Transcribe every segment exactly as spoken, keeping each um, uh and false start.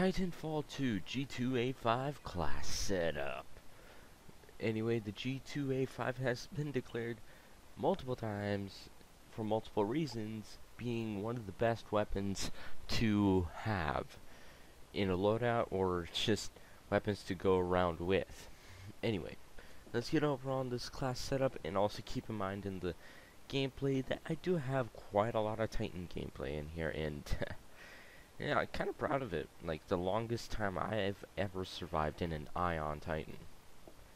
Titanfall two G two A five class setup. Anyway, the G two A five has been declared multiple times for multiple reasons being one of the best weapons to have in a loadout, or just weapons to go around with. Anyway, let's get over on this class setup, and also keep in mind in the gameplay that I do have quite a lot of Titan gameplay in here, and yeah, I'm kind of proud of it. Like, the longest time I've ever survived in an Ion Titan.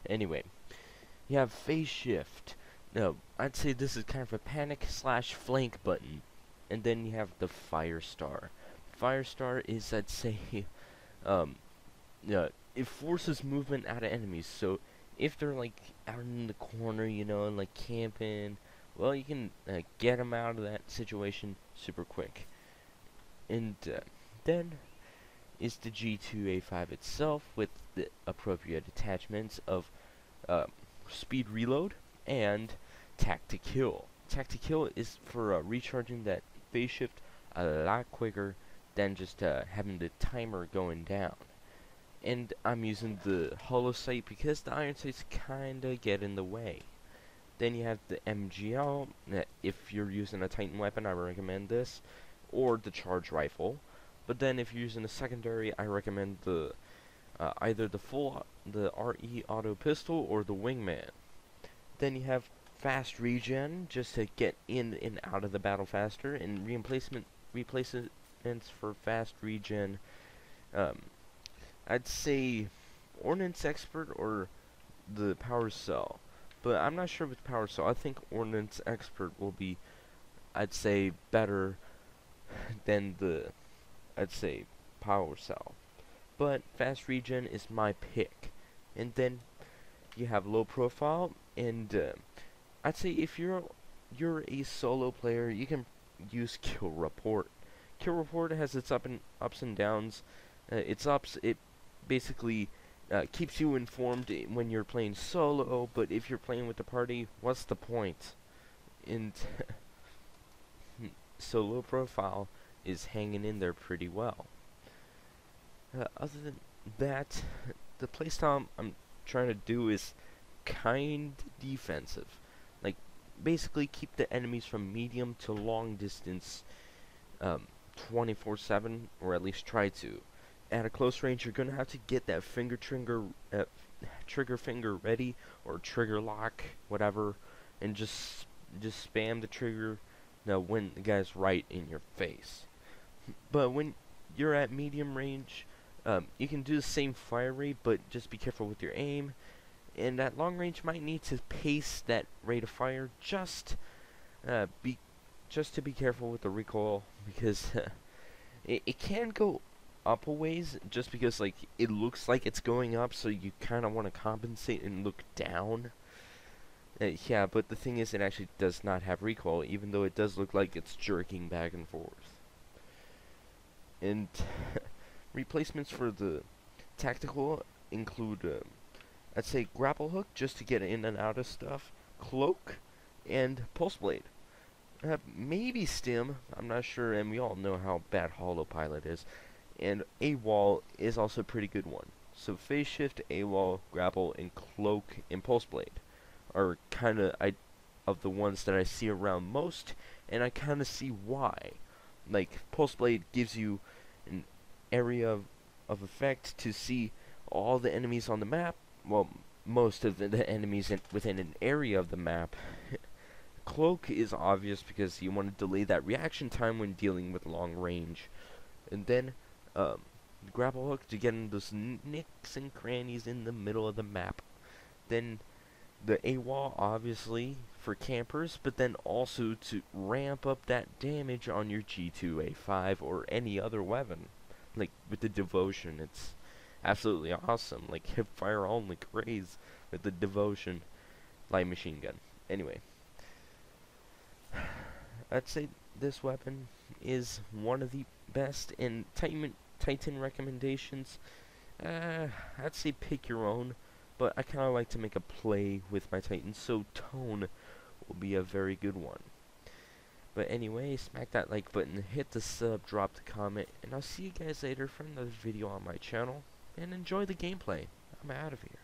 Anyway, you have Phase Shift. No, I'd say this is kind of a panic slash flank button. And then you have the Fire Star. Fire Star is, I'd say, um, uh, it forces movement out of enemies. So, if they're, like, out in the corner, you know, and, like, camping, well, you can uh, get them out of that situation super quick. And uh, then is the G two A five itself, with the appropriate attachments of uh, speed reload and tactic kill. Tactic kill is for uh, recharging that phase shift a lot quicker than just uh, having the timer going down. And I'm using the holo sight because the iron sights kinda get in the way. Then you have the M G L. If you're using a Titan weapon, I recommend this, or the charge rifle. But then if you're using a secondary, I recommend the uh, either the full the R E auto pistol or the Wingman. Then you have fast regen, just to get in and out of the battle faster, and replacement replacements for fast regen. Um, I'd say Ordnance Expert or the Power Cell, but I'm not sure with Power Cell. I think Ordnance Expert will be, I'd say, better than the, I'd say, Power Cell. But fast regen is my pick. And then you have low profile, and uh, I'd say if you're you're a solo player, you can use kill report. Kill report has its up and ups and downs. Uh, its ups, it basically uh, keeps you informed when you're playing solo, but if you're playing with the party, what's the point? And so low profile is hanging in there pretty well. Uh, other than that, the playstyle I'm trying to do is kind defensive. Like, basically keep the enemies from medium to long distance um, twenty-four seven, or at least try to. At a close range, you're going to have to get that finger trigger, uh, trigger finger ready, or trigger lock, whatever, and just just spam the trigger. Now, when the guy's right in your face. But when you're at medium range, um, you can do the same fire rate, but just be careful with your aim. And at long range, you might need to pace that rate of fire. Just, uh, be, just to be careful with the recoil, because uh, it, it can go up a ways. Just because, like, it looks like it's going up, so you kind of want to compensate and look down. Uh, yeah, but the thing is, it actually does not have recoil, even though it does look like it's jerking back and forth. And replacements for the tactical include, um, I'd say, grapple hook, just to get in and out of stuff, cloak, and pulse blade. Uh, maybe stim, I'm not sure, and we all know how bad HoloPilot is. And AWOL is also a pretty good one. So phase shift, AWOL, grapple, and cloak, and pulse blade are kind of I of the ones that I see around most, and I kind of see why. Like, Pulse Blade gives you an area of, of effect to see all the enemies on the map, well, most of the, the enemies in, within an area of the map. Cloak is obvious because you want to delay that reaction time when dealing with long range. And then um, grapple hook to get in those nicks and crannies in the middle of the map. Then the AWOL, obviously, for campers, but then also to ramp up that damage on your G two A five or any other weapon. Like, with the Devotion, it's absolutely awesome. Like, hip fire only craze with the Devotion light machine gun. Anyway, I'd say this weapon is one of the best in Titan, Titan recommendations. Uh, I'd say pick your own. But I kind of like to make a play with my Titan, so tone will be a very good one. But anyway, smack that like button, hit the sub, drop the comment, and I'll see you guys later for another video on my channel. And enjoy the gameplay. I'm out of here.